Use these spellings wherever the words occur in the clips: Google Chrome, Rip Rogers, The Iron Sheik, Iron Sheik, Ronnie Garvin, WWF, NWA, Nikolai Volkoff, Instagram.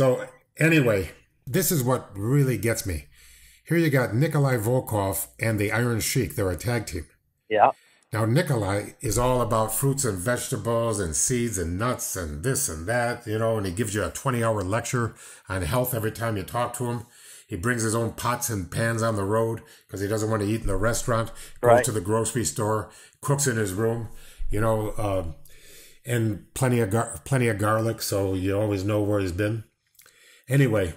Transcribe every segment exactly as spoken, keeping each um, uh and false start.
So anyway, this is what really gets me. Here you got Nikolai Volkoff and the Iron Sheik. They're a tag team. Yeah. Now, Nikolai is all about fruits and vegetables and seeds and nuts and this and that, you know, and he gives you a twenty-hour lecture on health every time you talk to him. He brings his own pots and pans on the road because he doesn't want to eat in the restaurant, goes right to the grocery store, cooks in his room, you know, uh, and plenty of, gar plenty of garlic, so you always know where he's been. Anyway,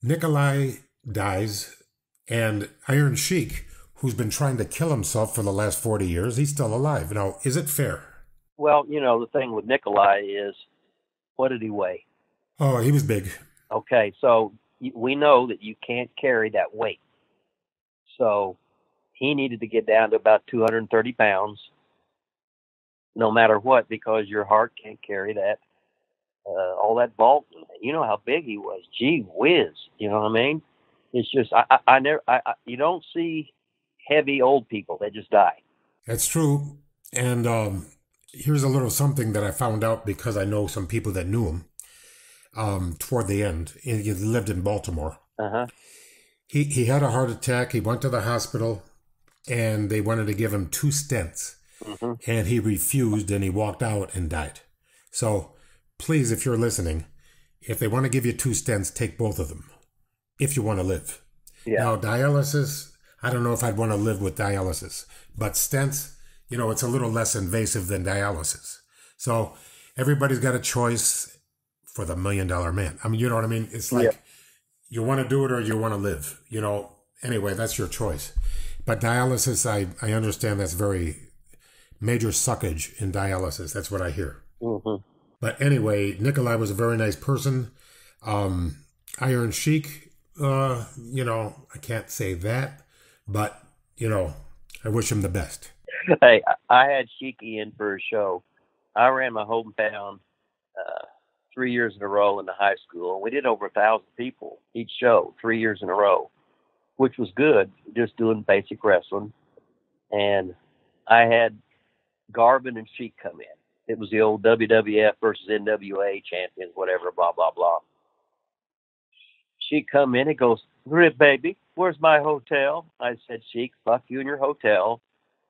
Nikolai dies, and Iron Sheik, who's been trying to kill himself for the last forty years, he's still alive. Now, is it fair? Well, you know, the thing with Nikolai is, what did he weigh? Oh, he was big. Okay, so we know that you can't carry that weight. So he needed to get down to about two hundred thirty pounds, no matter what, because your heart can't carry that, uh, all that bulk. You know how big he was. Gee whiz, you know what I mean? It's just, I, I, I never, I, I, you don't see heavy old people. They just die. That's true. And um, here's a little something that I found out because I know some people that knew him um, toward the end. He lived in Baltimore. Uh-huh. He, he had a heart attack. He went to the hospital, and they wanted to give him two stents. Mm-hmm. And he refused, and he walked out and died. So please, if you're listening, if they want to give you two stents, take both of them if you want to live. Yeah. Now, dialysis, I don't know if I'd want to live with dialysis, but stents, you know, it's a little less invasive than dialysis. So everybody's got a choice for the million dollar man. I mean, you know what I mean? It's like, yeah, you want to do it or you want to live, you know, anyway, that's your choice. But dialysis, I, I understand that's very major suckage in dialysis. That's what I hear. Mm-hmm. But anyway, Nikolai was a very nice person. Um, Iron Sheik, uh, you know, I can't say that. But, you know, I wish him the best. Hey, I had Sheiky in for a show. I ran my hometown uh, three years in a row in the high school. We did over a thousand people each show, three years in a row, which was good, just doing basic wrestling. And I had Garvin and Sheik come in. It was the old W W F versus N W A champions, whatever, blah, blah, blah. Sheik come in and goes, "Rip, baby, where's my hotel?" I said, "Sheik, fuck you and your hotel."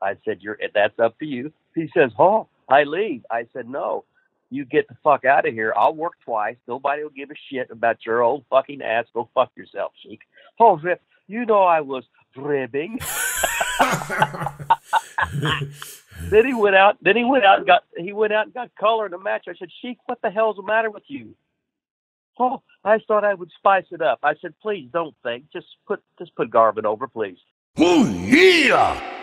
I said, "You're, that's up to you." He says, "Oh, I leave." I said, "No, you get the fuck out of here. I'll work twice. Nobody will give a shit about your old fucking ass. Go fuck yourself, Sheik." "Oh, Rip, you know I was ribbing." Then he went out. Then he went out and got. He went out and got color in the match. I said, "Sheik, what the hell's the matter with you?" "Oh, I thought I would spice it up." I said, "Please don't think. Just put, just put Garvin over, please." Oh, yeah!